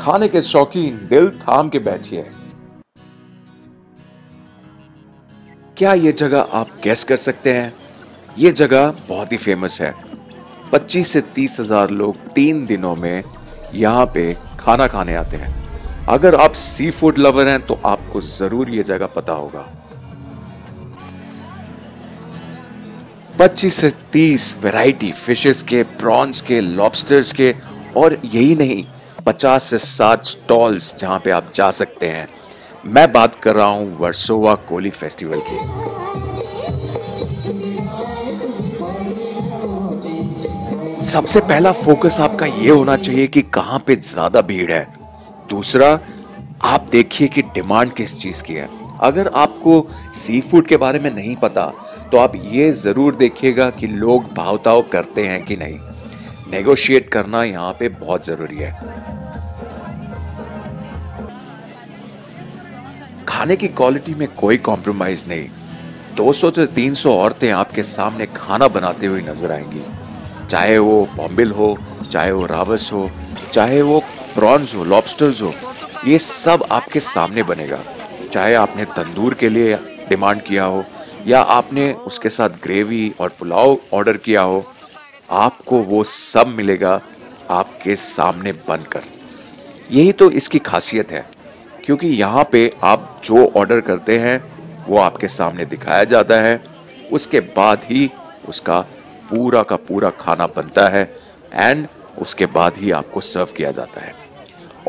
खाने के शौकीन दिल थाम के बैठिए। क्या ये जगह आप गेस कर सकते हैं? ये जगह बहुत ही फेमस है। 25 से 30,000 लोग 3 दिनों में यहाँ पे खाना खाने आते हैं। अगर आप सी फूड लवर हैं तो आपको जरूर ये जगह पता होगा। 25 से 30 वैरायटी फिशेस के, प्रॉन्स के, लॉबस्टर्स के, और यही नहीं 50 से 60 स्टॉल्स जहाँ पे आप जा सकते हैं। मैं बात कर रहा हूँ वर्सोवा कोली फेस्टिवल की। सबसे पहला फोकस आपका ये होना चाहिए कि कहाँ पे ज़्यादा भीड़ है। दूसरा, आप देखिए कि डिमांड किस चीज़ की है। अगर आपको सी फूड के बारे में नहीं पता तो आप ये ज़रूर देखिएगा कि लोग भाव-ताव करते हैं कि नहीं। नेगोशिएट करना यहाँ पे बहुत ज़रूरी है। खाने की क्वालिटी में कोई कॉम्प्रोमाइज़ नहीं। 200 से 300 औरतें आपके सामने खाना बनाते हुए नज़र आएंगी, चाहे वो बॉम्बिल हो, चाहे वो रावस हो, चाहे वो प्रॉन्स हो, लॉबस्टर्स हो, ये सब आपके सामने बनेगा। चाहे आपने तंदूर के लिए डिमांड किया हो या आपने उसके साथ ग्रेवी और पुलाव ऑर्डर किया हो, आपको वो सब मिलेगा आपके सामने बनकर। यही तो इसकी खासियत है, क्योंकि यहाँ पे आप जो ऑर्डर करते हैं वो आपके सामने दिखाया जाता है, उसके बाद ही उसका पूरा का पूरा खाना बनता है एंड उसके बाद ही आपको सर्व किया जाता है।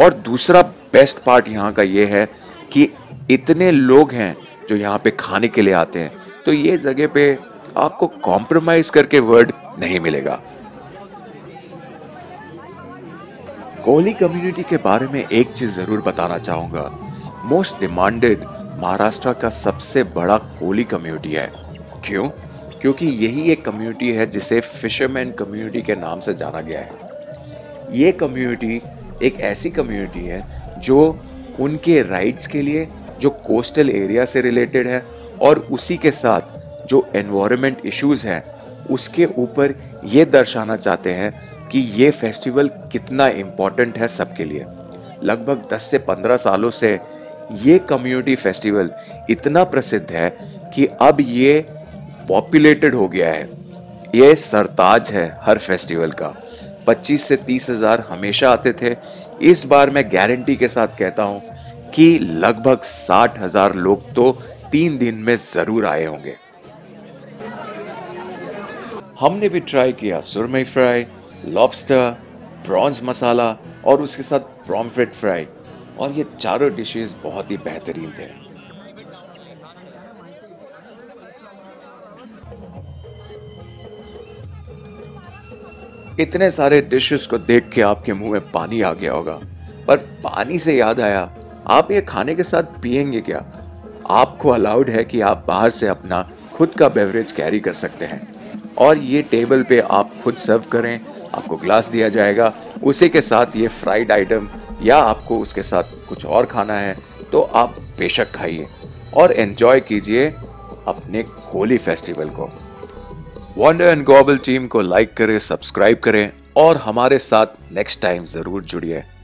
और दूसरा बेस्ट पार्ट यहाँ का ये है कि इतने लोग हैं जो यहाँ पे खाने के लिए आते हैं, तो ये जगह पे आपको कॉम्प्रोमाइज़ करके वर्ड नहीं मिलेगा। कोली कम्युनिटी के बारे में एक चीज़ ज़रूर बताना चाहूँगा, मोस्ट डिमांडेड महाराष्ट्र का सबसे बड़ा कोली कम्युनिटी है। क्यों? क्योंकि यही एक कम्युनिटी है जिसे फिशरमैन कम्युनिटी के नाम से जाना गया है। ये कम्युनिटी एक ऐसी कम्युनिटी है जो उनके राइट्स के लिए, जो कोस्टल एरिया से रिलेटेड है और उसी के साथ जो एनवायरनमेंट इश्यूज़ हैं उसके ऊपर ये दर्शाना चाहते हैं कि ये फेस्टिवल कितना इम्पॉर्टेंट है सबके लिए। लगभग 10 से 15 सालों से ये कम्युनिटी फेस्टिवल इतना प्रसिद्ध है कि अब ये पॉपुलेटेड हो गया है। ये सरताज है हर फेस्टिवल का। 25 से 30,000 हमेशा आते थे। इस बार मैं गारंटी के साथ कहता हूँ कि लगभग 60,000 लोग तो 3 दिन में ज़रूर आए होंगे। हमने भी ट्राई किया सुरमई फ्राई, लॉबस्टर, प्रॉन्स मसाला और उसके साथ पॉम्फ्रेट फ्राई, और ये चारों डिशेस बहुत ही बेहतरीन थे। इतने सारे डिशेस को देख के आपके मुंह में पानी आ गया होगा, पर पानी से याद आया, आप ये खाने के साथ पिएंगे क्या? आपको अलाउड है कि आप बाहर से अपना खुद का बेवरेज कैरी कर सकते हैं और ये टेबल पे आप खुद सर्व करें। आपको ग्लास दिया जाएगा, उसी के साथ ये फ्राइड आइटम, या आपको उसके साथ कुछ और खाना है तो आप बेशक खाइए और एंजॉय कीजिए अपने कोली फेस्टिवल को। वंडर एंड गॉबल टीम को लाइक करें, सब्सक्राइब करें और हमारे साथ नेक्स्ट टाइम ज़रूर जुड़िए।